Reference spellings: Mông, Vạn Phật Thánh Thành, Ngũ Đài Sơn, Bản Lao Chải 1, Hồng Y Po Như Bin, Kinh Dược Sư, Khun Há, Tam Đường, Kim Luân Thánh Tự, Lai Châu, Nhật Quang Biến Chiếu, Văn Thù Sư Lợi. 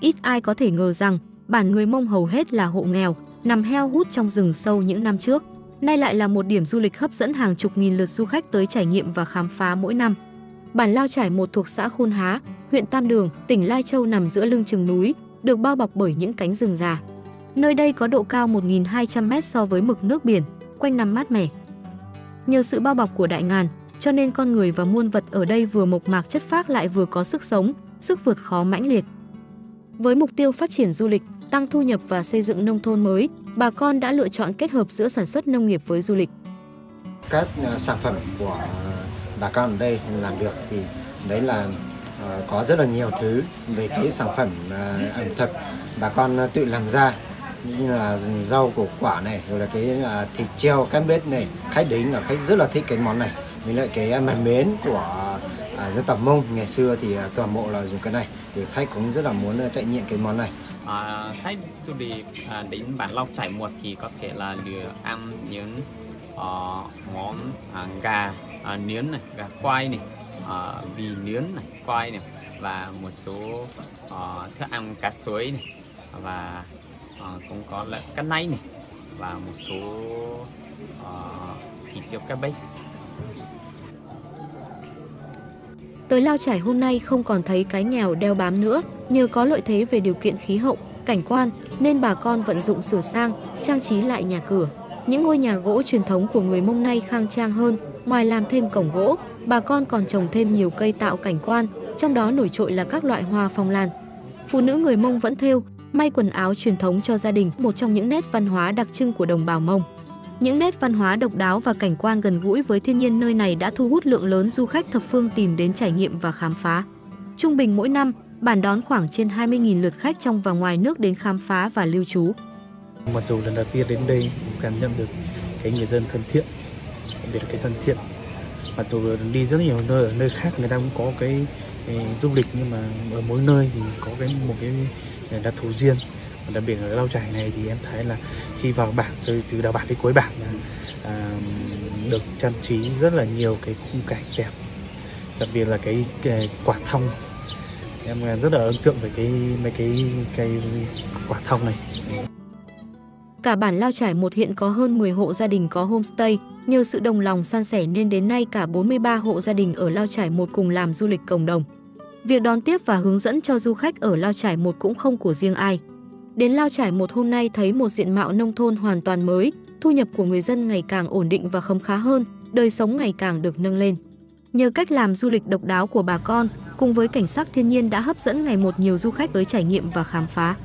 ít ai có thể ngờ rằng bản người Mông hầu hết là hộ nghèo, nằm heo hút trong rừng sâu những năm trước, nay lại là một điểm du lịch hấp dẫn hàng chục nghìn lượt du khách tới trải nghiệm và khám phá mỗi năm. Bản Lao Chải 1 thuộc xã Khun Há, huyện Tam Đường, tỉnh Lai Châu nằm giữa lưng chừng núi, được bao bọc bởi những cánh rừng già. Nơi đây có độ cao 1.200 m so với mực nước biển, quanh năm mát mẻ. Nhờ sự bao bọc của đại ngàn, cho nên con người và muôn vật ở đây vừa mộc mạc chất phác lại vừa có sức sống, sức vượt khó mãnh liệt. Với mục tiêu phát triển du lịch, tăng thu nhập và xây dựng nông thôn mới, bà con đã lựa chọn kết hợp giữa sản xuất nông nghiệp với du lịch. Các sản phẩm của bà con ở đây làm được thì đấy là có rất là nhiều thứ về cái sản phẩm ẩm thực bà con tự làm ra, như là rau củ quả này, rồi là cái thịt treo cá bếp này. Khách đến là khách rất là thích cái món này, với lại cái mắm mến của dân tộc Mông ngày xưa thì toàn bộ là dùng cái này, thì khách cũng rất là muốn trải nghiệm cái món này. Khách du lịch đến Bản Lao Chải 1 thì có thể là được ăn những món gà nướng này, gà quay này, bì nướng này, quay này, và một số thức ăn cá suối này, và cũng có là cá nấy này, và một số thịt treo cá bích. Tới Lao Chải hôm nay không còn thấy cái nghèo đeo bám nữa, nhờ có lợi thế về điều kiện khí hậu, cảnh quan nên bà con vận dụng sửa sang, trang trí lại nhà cửa. Những ngôi nhà gỗ truyền thống của người Mông nay khang trang hơn, ngoài làm thêm cổng gỗ, bà con còn trồng thêm nhiều cây tạo cảnh quan, trong đó nổi trội là các loại hoa phong lan. Phụ nữ người Mông vẫn thêu, may quần áo truyền thống cho gia đình, một trong những nét văn hóa đặc trưng của đồng bào Mông. Những nét văn hóa độc đáo và cảnh quan gần gũi với thiên nhiên nơi này đã thu hút lượng lớn du khách thập phương tìm đến trải nghiệm và khám phá. Trung bình mỗi năm, bản đón khoảng trên 20.000 lượt khách trong và ngoài nước đến khám phá và lưu trú. Mặc dù lần đầu tiên đến đây cảm nhận được cái người dân thân thiện, đặc biệt là cái thân thiện. Mặc dù đi rất nhiều nơi, ở nơi khác người ta cũng có cái du lịch, nhưng mà ở mỗi nơi thì có một cái đặc thù riêng. Đặc biệt ở Lao Chải này thì em thấy là khi vào bản, từ đầu bản đến cuối bản là được trang trí rất là nhiều cái khung cảnh đẹp, đặc biệt là cái quả thông. Em rất là ấn tượng về mấy cái quả thông này. Cả bản Lao Chải 1 hiện có hơn 10 hộ gia đình có homestay. Nhờ sự đồng lòng san sẻ nên đến nay cả 43 hộ gia đình ở Lao Chải 1 cùng làm du lịch cộng đồng. Việc đón tiếp và hướng dẫn cho du khách ở Lao Chải 1 cũng không của riêng ai. Đến Lao Chải 1 hôm nay thấy một diện mạo nông thôn hoàn toàn mới, thu nhập của người dân ngày càng ổn định và khấm khá hơn, đời sống ngày càng được nâng lên. Nhờ cách làm du lịch độc đáo của bà con, cùng với cảnh sắc thiên nhiên đã hấp dẫn ngày một nhiều du khách tới trải nghiệm và khám phá.